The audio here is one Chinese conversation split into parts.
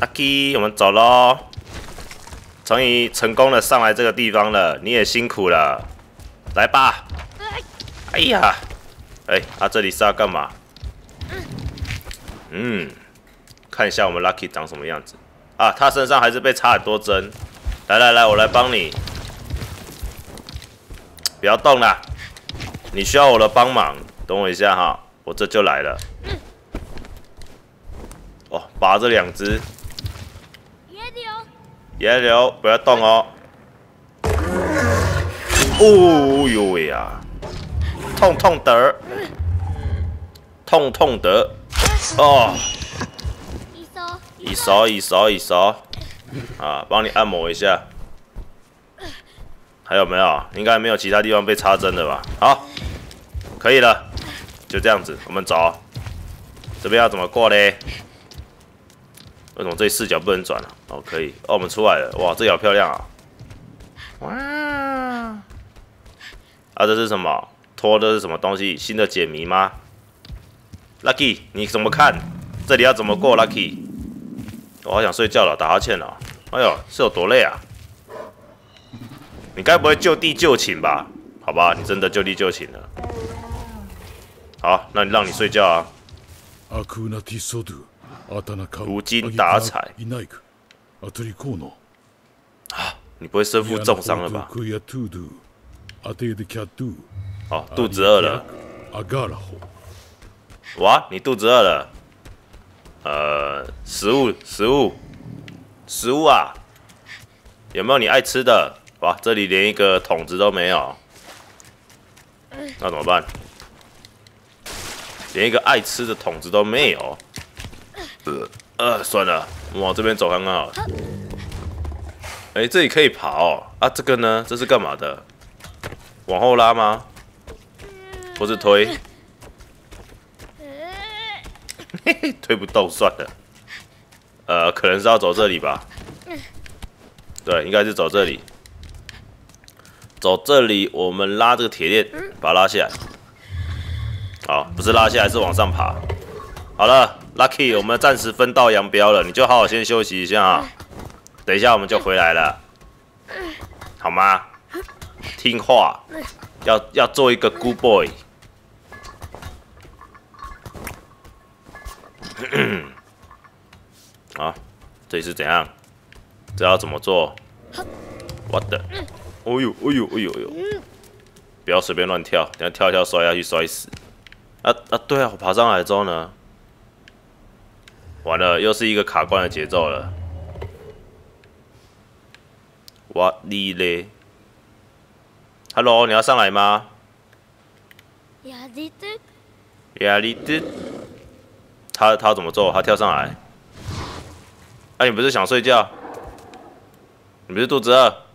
Lucky， 我们走喽。终于成功的上来这个地方了，你也辛苦了，来吧。哎呀，他这里是要干嘛？看一下我们 Lucky 长什么样子啊？他身上还是被插很多针。来，我来帮你，不要动啦，你需要我的帮忙，等我一下哈，我这就来了。 哦，拔这两只，野柳，不要动哦。哦呦喂呀，痛痛的，哦，一手啊，帮你按摩一下。还有没有？应该没有其他地方被插针的吧？好，可以了，就这样子，我们走。这边要怎么过嘞？ 为什么这里视角不能转啊？哦，可以哦，我们出来了，哇，这里好漂亮啊！哇，这是什么？拖的是什么东西？新的解谜吗 ？Lucky， 你怎么看？这里要怎么过 ？Lucky， 我好想睡觉了，打哈欠了。哎呦，是有多累啊？你该不会就地就寝吧？好吧，你真的就地就寝了。好，那让你睡觉啊。 无精打采啊！你不会身负重伤了吧？哦，肚子饿了。哇，你肚子饿了？食物啊！有没有你爱吃的？哇，这里连一个桶子都没有，那怎么办？连一个爱吃的桶子都没有。 算了，往这边走刚刚好。这里可以爬哦。啊，这个呢？这是干嘛的？往后拉吗？或是推？嘿嘿，推不动，算了。可能是要走这里吧。对，应该是走这里。走这里，我们拉这个铁链，把它拉下来。好，不是拉下来，是往上爬。好了。 Lucky， 我们暂时分道扬镳了，你就好好先休息一下啊！等一下我们就回来了，好吗？听话，要做一个 good boy。啊，这里是怎样？这要怎么做？我的，哦呦！不要随便乱跳，等下跳一跳摔下去摔死。对啊，我爬上来之后呢？ 完了，又是一个卡关的节奏了。哇哩嘞 ！Hello， 你要上来吗？亚力的。他怎么做？他跳上来。哎、你不是想睡觉？你不是肚子饿？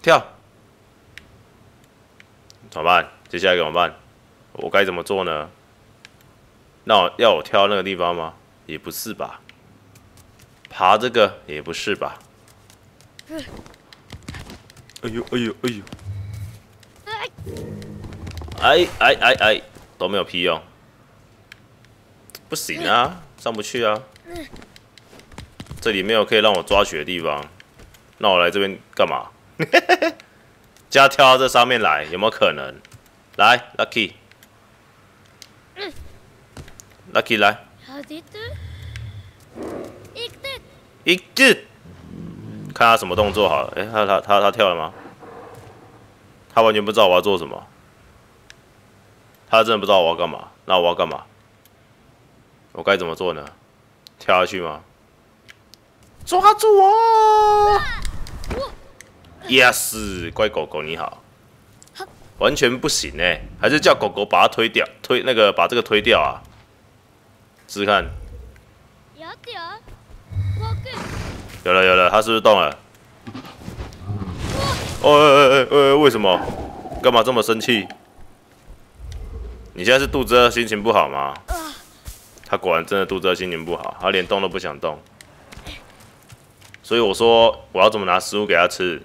跳。怎么办？接下来怎么办？我该怎么做呢？ 那要我跳那个地方吗？也不是吧。爬这个也不是吧。哎呦！都没有屁用。不行啊，上不去啊。这里没有可以让我抓取的地方，那我来这边干嘛？就要跳到这上面来，有没有可能？来 ，Lucky。 Lucky 来，一只，看他什么动作好了。他跳了吗？他完全不知道我要做什么。他真的不知道我要干嘛。那我要干嘛？我该怎么做呢？跳下去吗？抓住我 ！Yes， 乖狗狗你好。完全不行还是叫狗狗把它推掉，把这个推掉啊。 试试看，有了，他是不是动了？为什么？干嘛这么生气？你现在是肚子饿，心情不好吗？他果然真的肚子饿，心情不好，他连动都不想动。所以我说，我要怎么拿食物给他吃？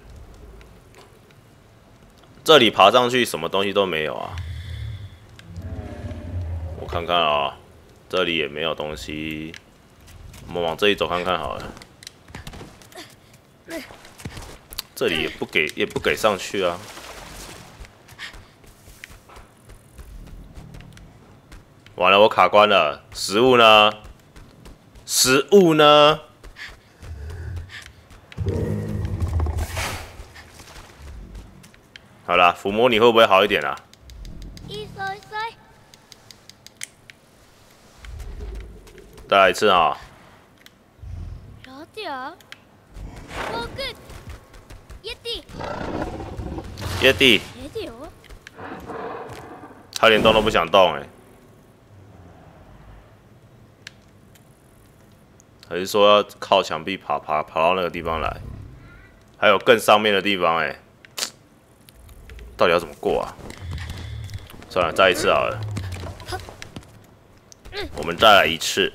这里爬上去什么东西都没有啊！我看看啊。这里也没有东西，我们往这里走看看好了。这里也不给上去啊。完了，我卡关了。食物呢？食物呢？ 好啦，抚摸你会不会好一点啊？再来一次啊！野地，他连动都不想动哎、欸，还是说要靠墙壁爬到那个地方来？还有更上面的地方哎、欸。 到底要怎么过啊？算了，再一次好了。我们再来一次。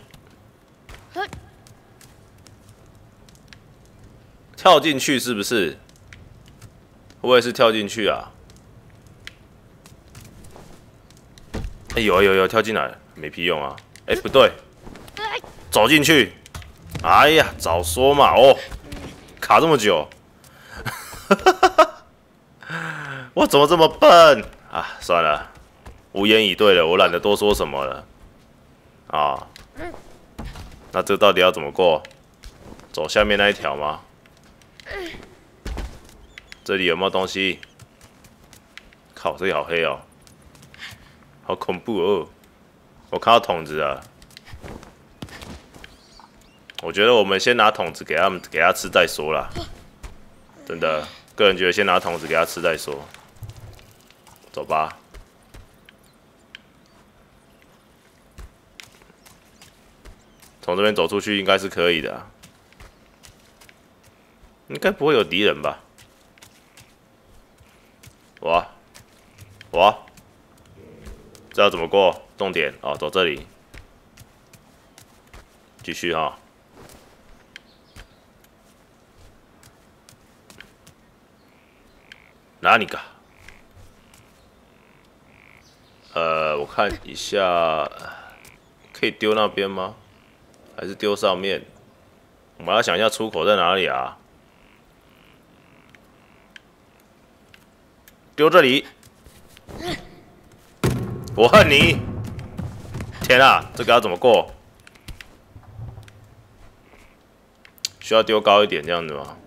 跳进去是不是？会不会是跳进去啊？哎、欸、有，跳进来了，没屁用啊！哎、欸、不对，走进去。哎呀，早说嘛！哦，卡这么久。我怎么这么笨啊！算了，无言以对了，我懒得多说什么了。啊，那这到底要怎么过？走下面那一条吗？这里有没有东西？靠，这里好黑哦，好恐怖哦！我看到桶子了，我觉得我们先拿桶子给他吃再说啦。真的，个人觉得先拿桶子给他吃再说。 走吧，从这边走出去应该是可以的、啊，应该不会有敌人吧？我，这要怎么过？重点哦，走这里，继续哈。哪里个？ 我看一下，可以丢那边吗？还是丢上面？我们要想一下出口在哪里啊？丢这里！我恨你！天啊，这个要怎么过？需要丢高一点这样子吗？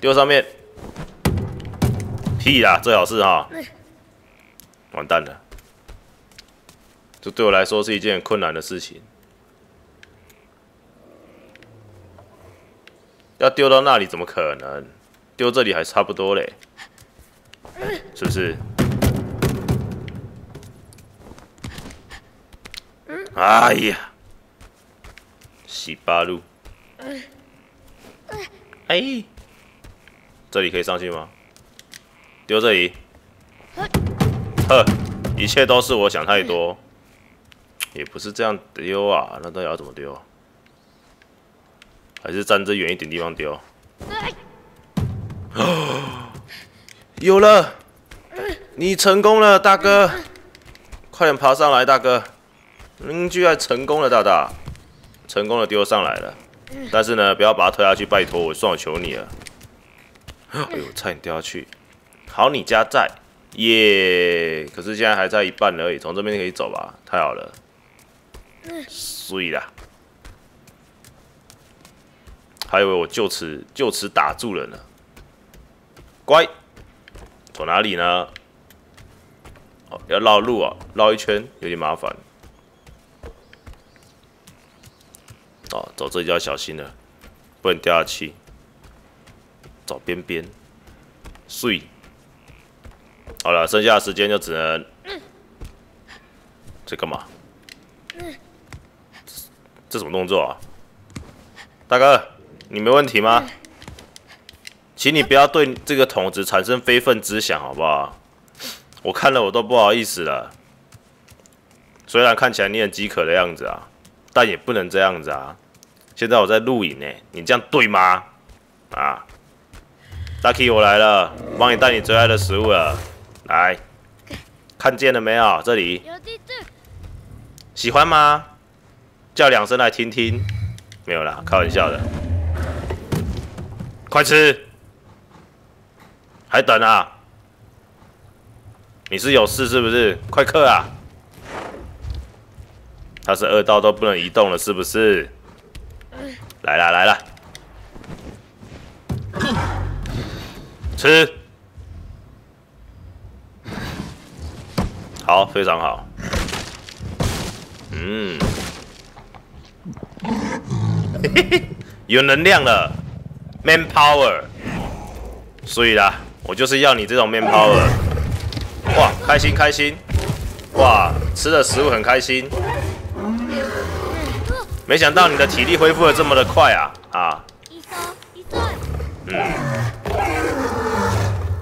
丢上面！屁啦，最好是哈！完蛋了！ 这对我来说是一件很困难的事情，要丢到那里怎么可能？丢这里还差不多嘞，是不是？哎呀，洗八路！哎，这里可以上去吗？丢这里！呵，一切都是我想太多。 也不是这样丢啊，那到底要怎么丢？还是站这远一点地方丢？有了，你成功了，大哥！快点爬上来，大哥！嗯，居然成功了，大大，成功的丢上来了。但是呢，不要把它推下去，拜托，我算我求你了。哎呦，差点掉下去！好，你家在耶， 可是现在还在一半而已，从这边可以走吧？太好了。 碎啦！还以为我就此打住了呢。乖，走哪里呢？哦，要绕路啊，绕一圈有点麻烦。哦，走这里就要小心了，不能掉下去。走边边，碎。好了，剩下的时间就只能……这干嘛？ 这什么动作啊，大哥，你没问题吗？请你不要对这个桶子产生非分之想，好不好？我看了我都不好意思了。虽然看起来你很饥渴的样子啊，但也不能这样子啊。现在我在录影呢，你这样对吗？啊 ，Lucky 我来了，帮你带你最爱的食物了。来，看见了没有？这里，喜欢吗？叫两声来听听。没有啦，开玩笑的。快吃！还等啊？你是有事是不是？快嗑啊！他是饿到都不能移动了，是不是？来啦来啦，吃！好，非常好。嗯，嘿嘿，有能量了 ，man power。所以啦，我就是要你这种 man power。哇，开心开心！哇，吃的食物很开心。 没想到你的体力恢复的这么的快啊！啊，嗯，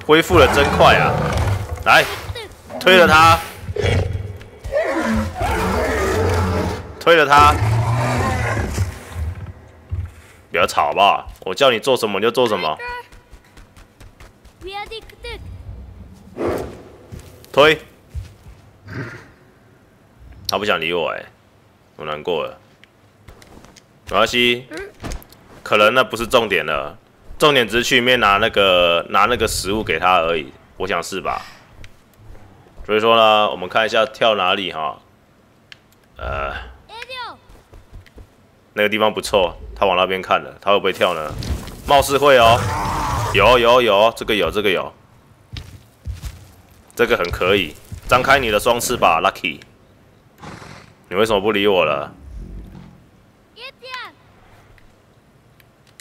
恢复的真快啊！来，推了他，推了他，不要吵好不好？我叫你做什么你就做什么。推，他不想理我哎，我难过了。 没关系，可能那不是重点了，重点只是去里面拿那个食物给他而已，我想是吧？所以说呢，我们看一下跳哪里哈，那个地方不错，他往那边看了，他会不会跳呢？貌似会哦，有，这个有，这个很可以，张开你的双翅吧 ，Lucky， 你为什么不理我了？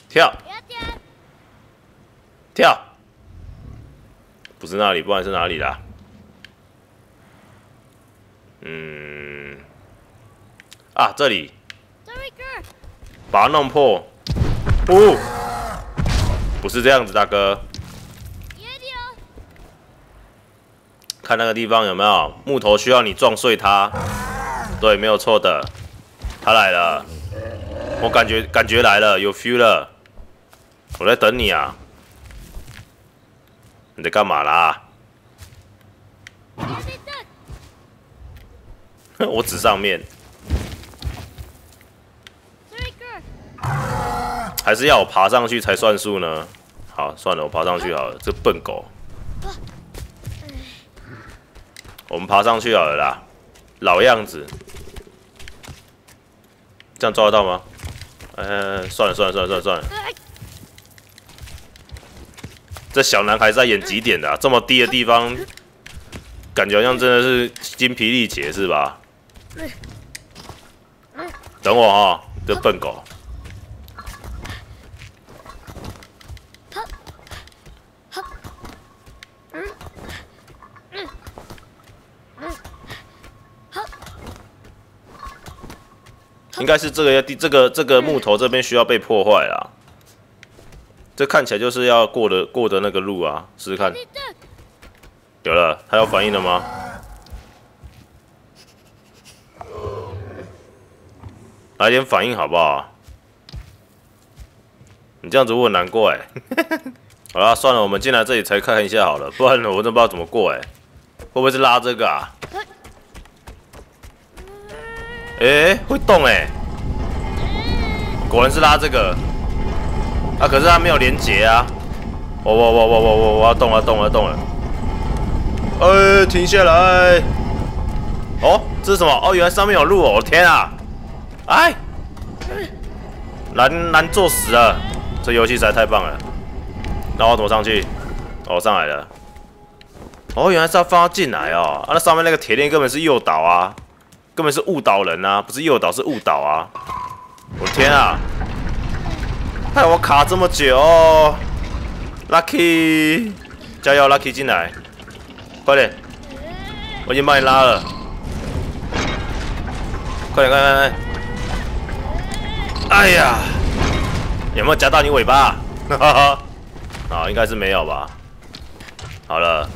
跳，跳，不是那里，不然是哪里啦？嗯，啊，这里，把它弄破。哦，不是这样子，大哥。看那个地方有没有木头需要你撞碎它？对，没有错的，它来了，我感觉来了，有 feel 了。 我在等你啊！你在干嘛啦？我指上面，还是要我爬上去才算数呢？好，算了，我爬上去好了。这笨狗，我们爬上去好了啦，老样子。这样抓得到吗？算了。 这小男孩在演几点的、啊？这么低的地方，感觉好像真的是精疲力竭，是吧？等我啊、哦，这笨狗！应该是这个木头这边需要被破坏啦。 这看起来就是要过的那个路啊，试试看。有了，他要反应了吗？来点反应好不好？你这样子我很难过哎、欸。好啦，算了，我们进来这里才看一下好了，不然我真不知道怎么过哎、欸。会不会是拉这个啊？哎、欸，会动哎、欸，果然是拉这个。 啊！可是它没有连结啊！我要动了，动了！停下来！哦，这是什么？哦，原来上面有路哦！天啊！哎，难做死了！这游戏实在太棒了！那我怎么上去？哦，上来了！哦，原来是要放它进来哦！啊，那上面那个铁链根本是诱导啊，根本是误导人啊，不是诱导是误导啊！我天啊！ 害我卡这么久 ，Lucky， 加油 ，Lucky 进来，快点，我已经把你拉了，快点！哎呀，有没有夹到你尾巴？哈哈，啊，应该是没有吧。好了，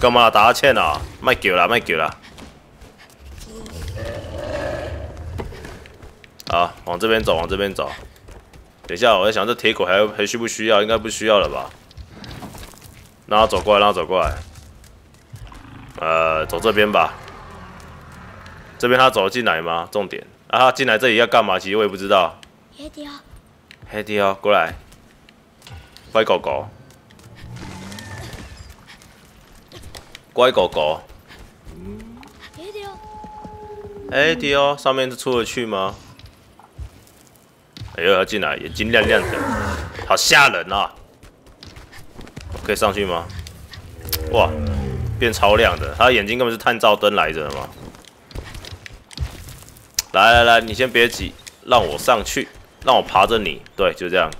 干嘛打哈欠啊？卖狗啦！ 好，往这边走。等一下，我在想这铁轨还需不需要？应该不需要了吧？让他走过来。走这边吧。这边他走进来吗？重点啊，他进来这里要干嘛？其实我也不知道。黑雕，黑雕，过来，乖狗狗，乖狗狗。黑雕，黑雕，上面是出得去吗？哎呦，要进来，眼睛亮亮的，好吓人啊！可以上去吗？哇，变超亮的，他的眼睛根本是探照灯来着嘛。 来来来，你先别急，让我上去，让我爬着你。对，就这样。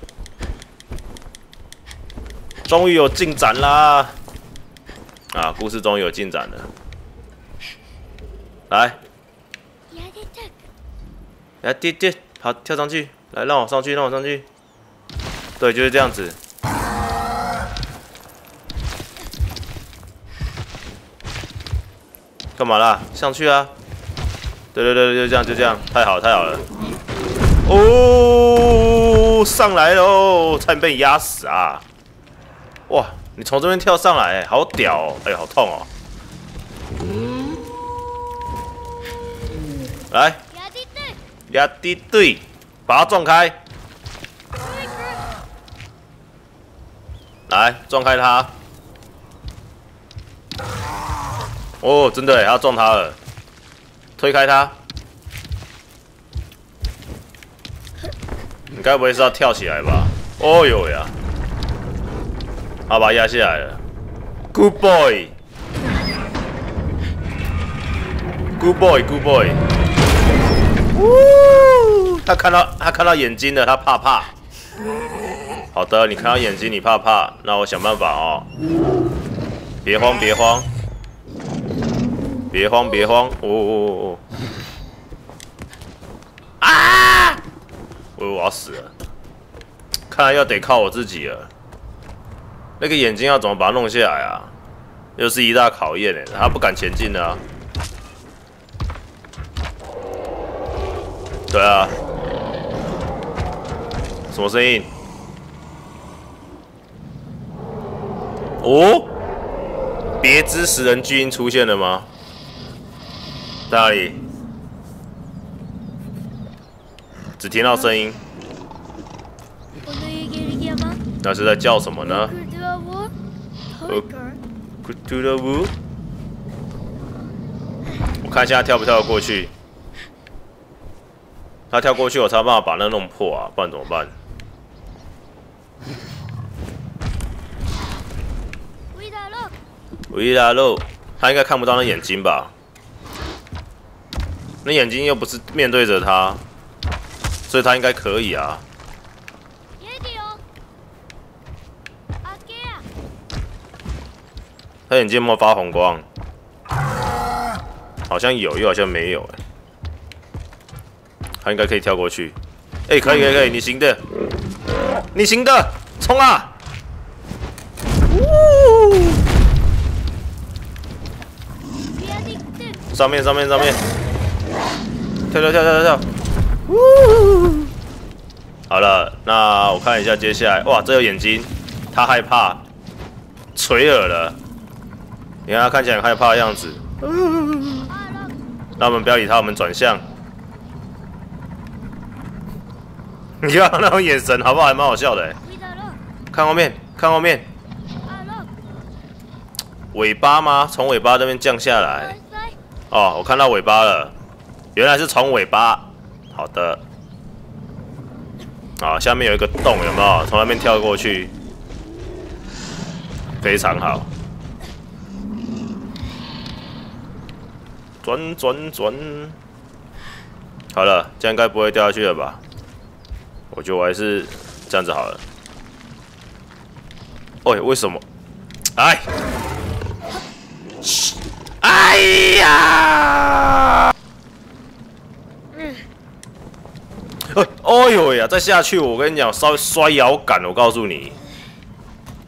终于有进展啦！啊，故事终于有进展了。来，来，跌跌，好，跳上去，来，让我上去，让我上去。对，就是这样子。干嘛啦？上去啊！ 对对对，就这样就这样，太好太好了！哦，上来喽，差点被你压死啊！哇，你从这边跳上来，好屌哦！哎，好痛哦！来，压地队，把它撞开！来，撞开它！哦，真的，要撞它了。 推开他，你该不会是要跳起来吧？哦呦呀，好，把他压下来了。Good boy，Good boy，Good boy。他看到眼睛了，他怕怕。好的，你看到眼睛你怕怕，那我想办法哦。别慌，别慌。 别慌，别慌！哦哦哦！啊！我要死了！看来要得靠我自己了。那个眼睛要怎么把它弄下来啊？又是一大考验哎，他不敢前进啊。对啊。什么声音？哦？别之食人巨鹰出现了吗？ 在哪里？只听到声音，那是在叫什么呢？我看一下跳不跳过去。他跳过去，我才有办法把那弄破啊，不然怎么办？维拉路，他应该看不到那眼睛吧？ 那眼睛又不是面对着他，所以他应该可以啊。他眼睛有没有发红光？好像有，又好像没有、欸。他应该可以跳过去。哎、欸，可以可以可以，你行的，你行的，冲啊！上面上面上面。上面 跳跳跳跳跳跳！呜！好了，那我看一下接下来。哇，这有眼睛，他害怕，垂耳了。你看他看起来很害怕的样子。那我们不要理他，我们转向。你看那种眼神，好不好？还蛮好笑的、欸。看后面，看后面。尾巴吗？从尾巴这边降下来。哦，我看到尾巴了。 原来是从尾巴，好的，啊，下面有一个洞，有没有？从那边跳过去，非常好。转转转，好了，这样应该不会掉下去了吧？我觉得我还是这样子好了。哎，为什么？哎，哎呀！ 哦呦呀！再下去，我跟你讲，稍微摔摇杆，我告诉你，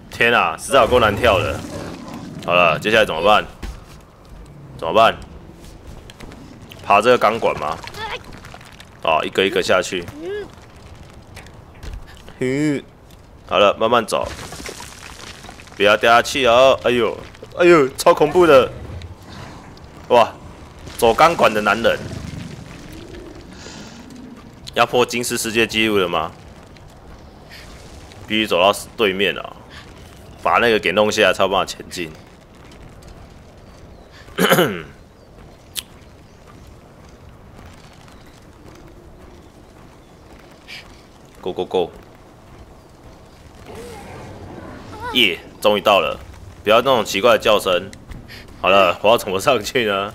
天啊，实在有够难跳的。好了，接下来怎么办？怎么办？爬这个钢管吗？哦，一个一个下去。好了，慢慢走，不要掉下去哦。哎呦，哎呦，超恐怖的！哇，走钢管的男人，要破金氏世界纪录了吗？必须走到对面啊，把那个给弄下来，才有办法前进。Go go go！ 耶，终于到了！不要那种奇怪的叫声。好了，我要怎么上去呢？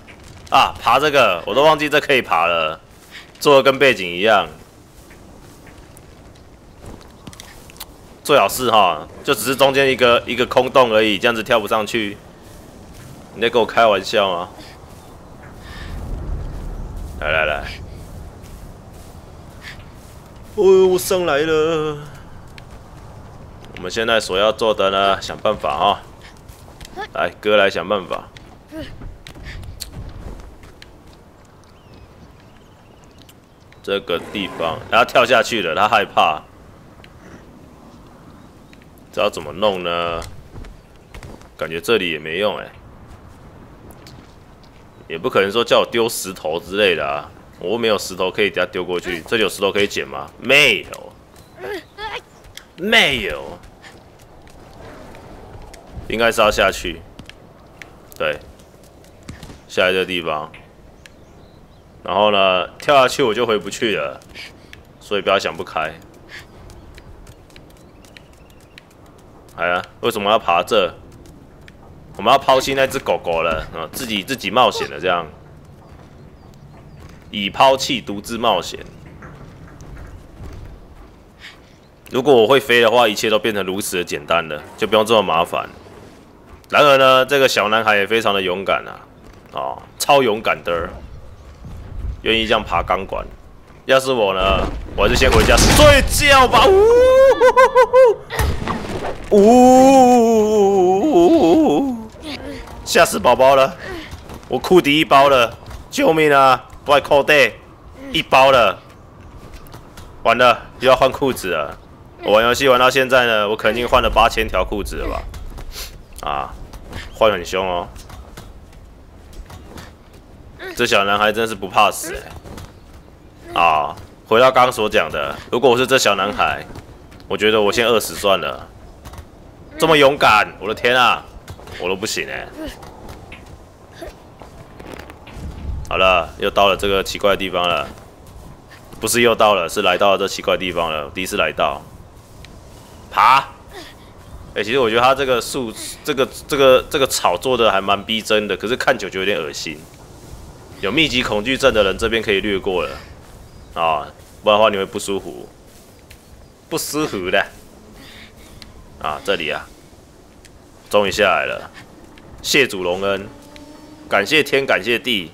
啊，爬这个，我都忘记这可以爬了，做的跟背景一样。最好是哈，就只是中间一个空洞而已，这样子跳不上去。你在跟我开玩笑吗？来来来，哦，我上来了。我们现在所要做的呢，想办法啊。 来，哥来想办法。这个地方，他跳下去了，他害怕。这要怎么弄呢？感觉这里也没用哎、欸，也不可能说叫我丢石头之类的啊。我又没有石头可以给他丢过去，这里有石头可以捡吗？没有，没有。 应该是要下去，对，下来这地方，然后呢，跳下去我就回不去了，所以不要想不开。哎呀，为什么要爬这？我们要抛弃那只狗狗了，啊，自己冒险了这样，以抛弃独自冒险。如果我会飞的话，一切都变成如此的简单了，就不用这么麻烦。 然而呢，这个小男孩也非常的勇敢啊，哦，超勇敢的，愿意这样爬钢管。要是我呢，我还是先回家睡觉吧。呜，吓死宝宝了！我裤底一包了，救命啊！外裤带一包了，完了又要换裤子了。我玩游戏玩到现在呢，我肯定换了8000条裤子了吧。 啊，换很凶哦！这小男孩真是不怕死欸。啊，回到刚刚所讲的，如果我是这小男孩，我觉得我先饿死算了。这么勇敢，我的天啊，我都不行欸。好了，又到了这个奇怪的地方了，不是又到了，是来到了这奇怪的地方了。我第一次来到，爬。 哎、欸，其实我觉得它这个树、这个草做的还蛮逼真的，可是看久就有点恶心。有密集恐惧症的人这边可以略过了，啊，不然的话你会不舒服，不舒服的。啊，这里啊，终于下来了，谢主隆恩，感谢天，感谢地，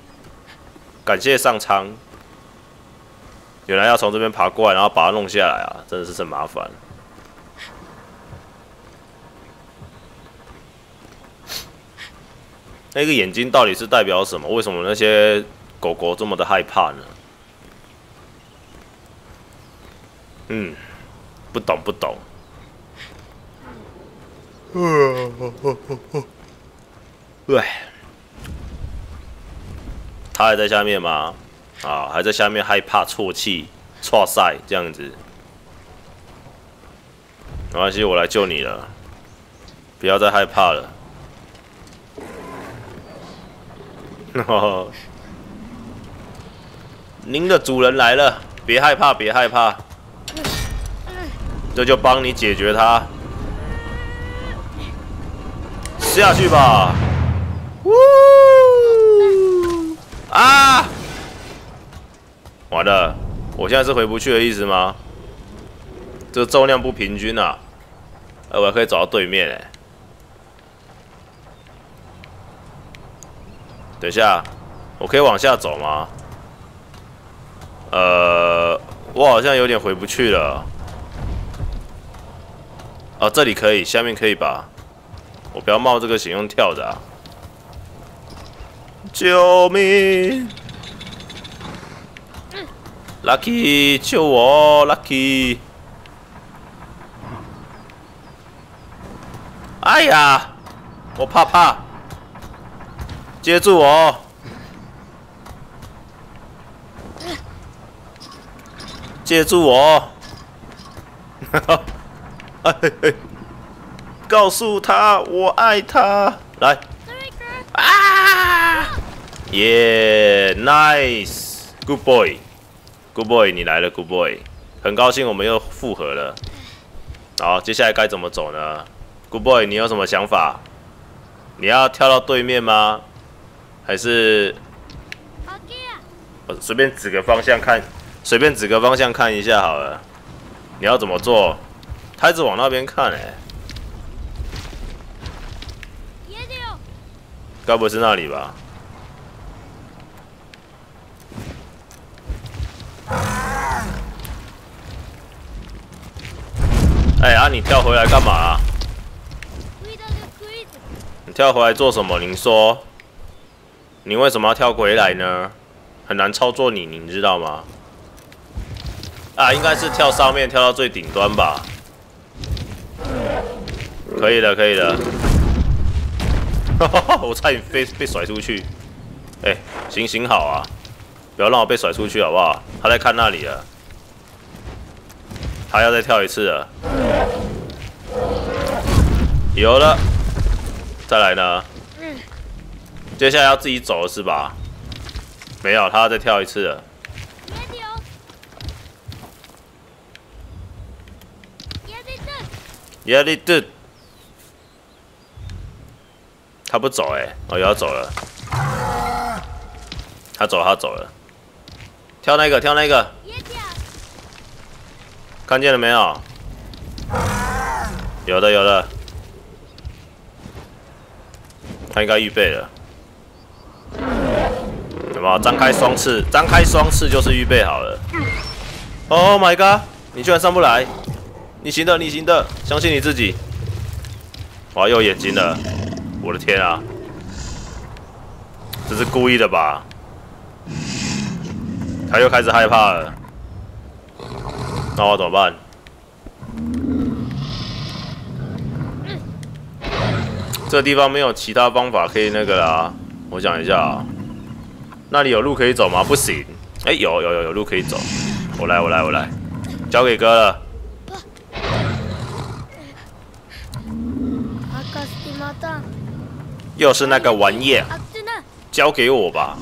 感谢上苍。原来要从这边爬过来，然后把它弄下来啊，真的是很麻烦。 那个眼睛到底是代表什么？为什么那些狗狗这么的害怕呢？嗯，不懂不懂。对，他还在下面吗？啊，还在下面害怕、啜泣、啜塞这样子。没关系，我来救你了，不要再害怕了。 哦，您的主人来了，别害怕，别害怕，这就帮你解决它。下去吧。呜！啊！完了，我现在是回不去的意思吗？这个重量不平均啊！哎，我还可以走到对面哎、欸。 等一下，我可以往下走吗？我好像有点回不去了。哦，这里可以，下面可以吧？我不要冒这个险用跳的啊！救命 ！Lucky， 救我 ！Lucky！ 哎呀，我怕怕。 接住我！借住我！哎嘿嘿，告诉他我爱他。来，啊！耶 ，nice，good boy，good boy， 你来了 ，good boy， 很高兴我们又复合了。好，接下来该怎么走呢 ？Good boy， 你有什么想法？你要跳到对面吗？还是？ 随便指个方向看，随便指个方向看一下好了。你要怎么做？他一直往那边看哎，该不会是那里吧？哎啊！你跳回来干嘛啊？你跳回来做什么？您说，你为什么要跳回来呢？ 很难操作你，你知道吗？啊，应该是跳上面，跳到最顶端吧。可以了，可以了。我差点被甩出去。哎、欸，行行好啊，不要让我被甩出去好不好？他在看那里了，他要再跳一次了。有了，再来呢？接下来要自己走了是吧？ 没有，他要再跳一次了。Ready do， 他不走哎、欸，哦，又要走了。他走了。跳那个。看见了没有？有的。他应该预备了。 张开双翅就是预备好了。Oh my god！ 你居然上不来，你行的，相信你自己。哇，又眼睛了，我的天啊！这是故意的吧？他又开始害怕了。那我怎么办？这地方没有其他方法可以那个啦。我想一下啊。 那里有路可以走吗？不行。哎、欸，有路可以走。我来，交给哥了。又是那个玩意，交给我吧。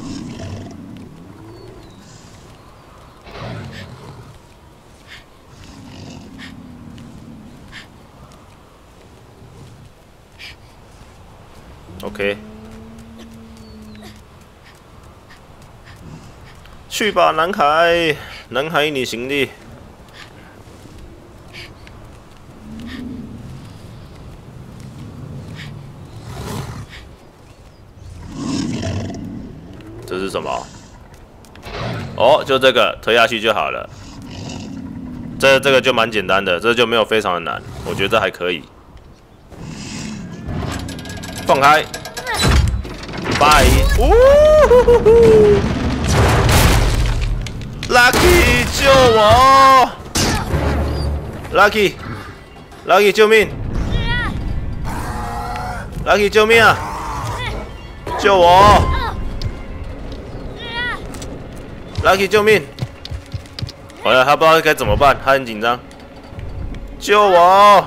OK。 去吧，男孩，你行的。这是什么？哦，就这个推下去就好了。这个就蛮简单的，这就没有非常的难，我觉得还可以。放开，拜。呜 Lucky 救我 ！Lucky 救命 ！Lucky 救命啊！救我 ！Lucky 救命！好了，他不知道该怎么办，他很紧张。救我！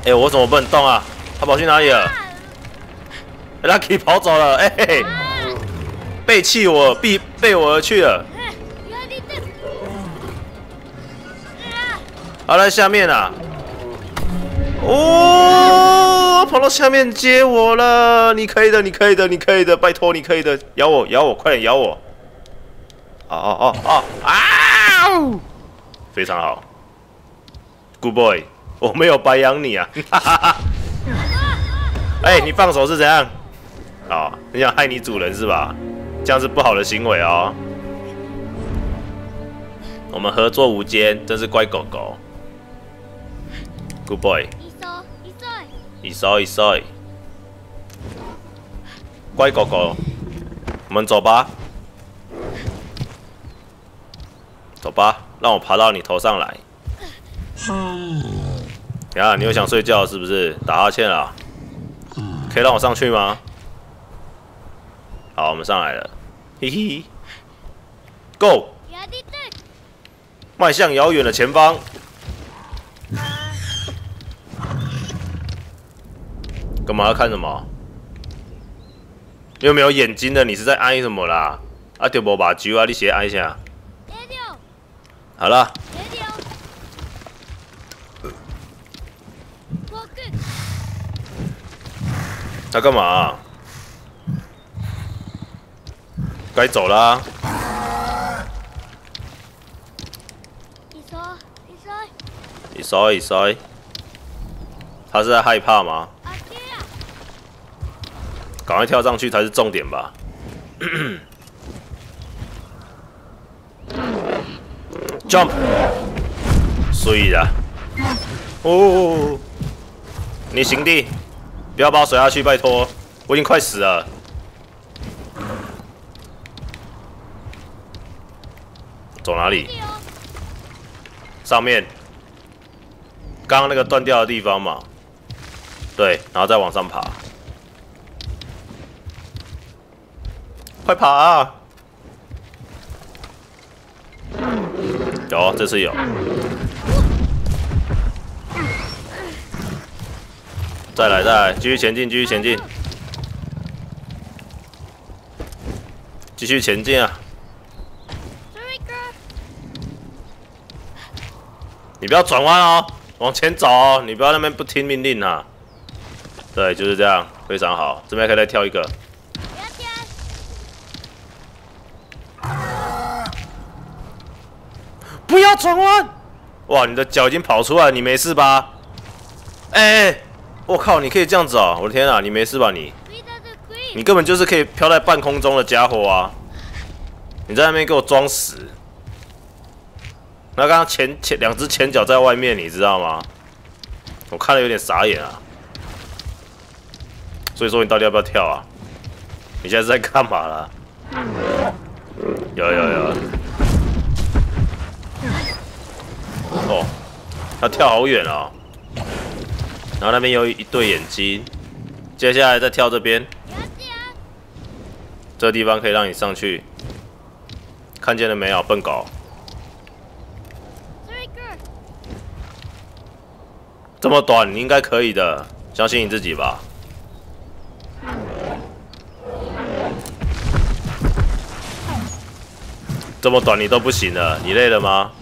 哎、欸，我怎么不能动啊？他跑去哪里了、欸、？Lucky 跑走了，哎、欸，背弃我，背我而去了。 好了，下面啊！哦，跑到下面接我了！你可以的，拜托，你可以的，咬我，快点咬我！哦！非常好 ，Good boy， 我没有白养你啊！哈哈哈！哎，你放手是怎样？哦，你想害你主人是吧？这样是不好的行为哦。我们合作无间，真是乖狗狗。 Good boy， 一岁，乖狗狗，我们走吧，让我爬到你头上来。等下，你又想睡觉是不是？打哈欠啦？可以让我上去吗？好，我们上来了，嘿嘿 ，Go。迈向遥远的前方。干嘛要看什么？又没有眼睛的，你是在哀什么啦？啊，就无把酒啊，你先哀一下。好了。 他干嘛、啊？该走啦、啊。一摔，他是在害怕吗？赶快跳上去才是重点吧。Jump， 水啦！哦，你行弟。 不要把我甩下去，拜托！我已经快死了。走哪里？上面，刚刚那个断掉的地方嘛。对，然后再往上爬。快爬啊！有，这次有。 再来，继续前进，啊！你不要转弯哦，往前走哦，你不要那边不听命令啊！对，就是这样，非常好。这边可以再跳一个。不要转弯！哇，你的脚已经跑出来，你没事吧？哎！ 我靠！你可以这样子啊！我的天啊！你没事吧你？你根本就是可以飘在半空中的家伙啊！你在那边给我装死！那刚刚两只前脚在外面，你知道吗？我看了有点傻眼啊！所以说你到底要不要跳啊？你现在是在干嘛啦？有！哦，他跳好远啊！ 然后那边有一对眼睛，接下来再跳这边，这个地方可以让你上去，看见了没有，笨狗？这么短，你应该可以的，相信你自己吧。这么短你都不行了，你累了吗？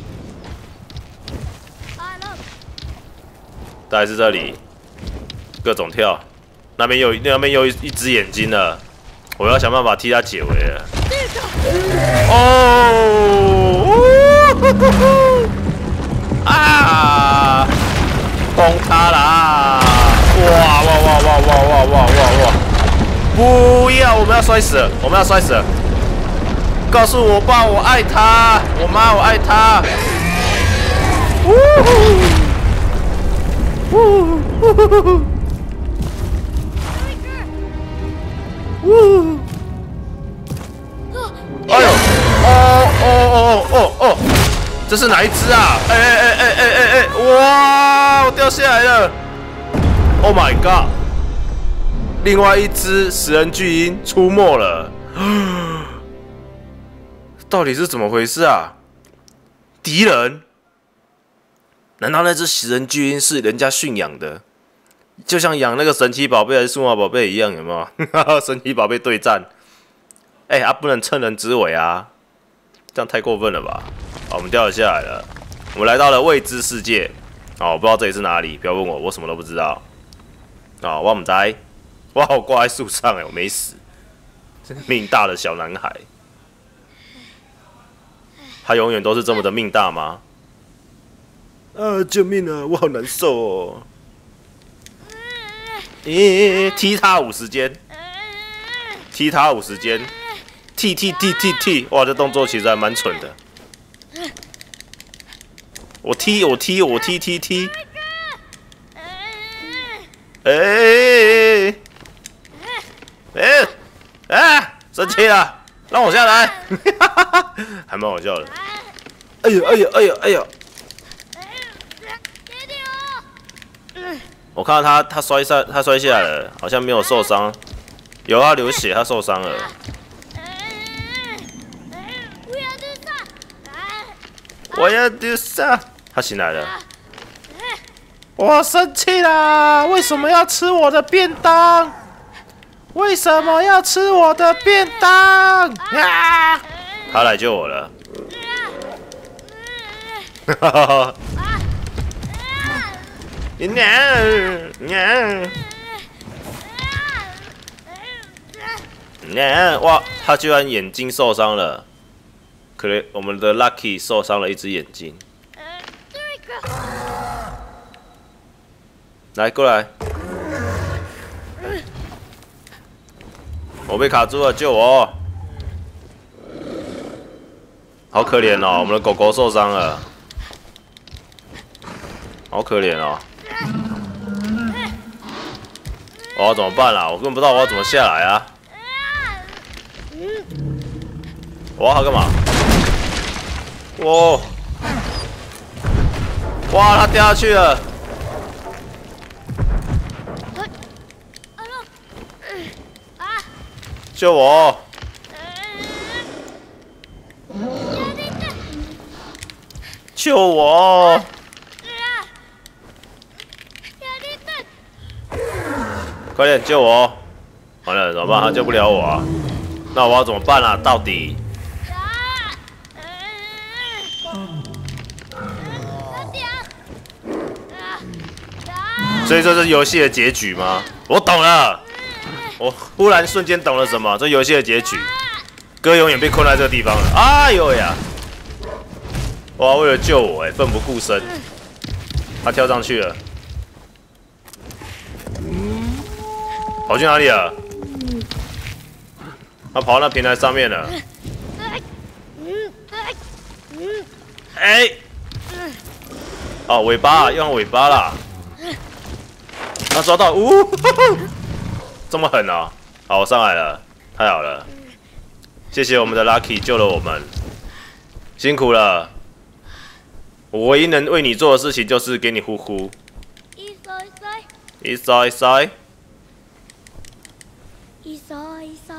大概是这里。 各种跳，那边有一只眼睛了，我要想办法替他解围了。哦，啊，崩塌啦！哇！不要，我们要摔死了！告诉我爸我爱他，我妈我爱他。呜呼！ 哎呦！这是哪一只啊？哇！我掉下来了 ！Oh my god！ 另外一只食人巨鹰出没了，到底是怎么回事啊？敌人？难道那只食人巨鹰是人家驯养的？ 就像养那个神奇宝贝还是数码宝贝一样，有没有？神奇宝贝对战，哎啊，不能趁人之危啊，这样太过分了吧？好，我们掉了下来了，我们来到了未知世界。哦，我不知道这里是哪里，不要问我，我什么都不知道。哦，我不知道，哇，我挂在树上哎，我没死，命大的小男孩，他永远都是这么的命大吗？啊，救命啊！我好难受哦。 咦，踢他50间，踢他50间，踢！哇，这动作其实还蛮蠢的。我踢！生气了，让我下来，还蛮好笑的。哎呦！ 我看到他摔下来了，好像没有受伤，有他流血，他受伤了。我要丢下。他醒来了。我生气啦！为什么要吃我的便当？为什么要吃我的便当？啊！他来救我了。哈哈哈！哇！他居然眼睛受伤了，可能我们的 Lucky 受伤了一只眼睛。来，过来！我被卡住了，救我！好可怜哦，我们的狗狗受伤了，好可怜哦。 我要怎么办啦、啊？我根本不知道我要怎么下来啊！我要干嘛？哇！哇！他掉下去了！救我！救我！ 快点救我！完了，怎么办？他救不了我啊！那我要怎么办啊？到底？所以说这是游戏的结局吗？我懂了，我忽然瞬间懂了什么？这游戏的结局，哥永远被困在这个地方了。哎呦呀！哇，为了救我、欸，奋不顾身，他跳上去了。 跑去哪里了？他跑到那平台上面了。哎、欸，哦，尾巴，用尾巴啦。他抓到，呜、这么狠啊、哦！好，我上来了，太好了，谢谢我们的 Lucky 救了我们，辛苦了。我唯一能为你做的事情就是给你呼呼。一塞一塞。一塞一塞。 一塞一塞。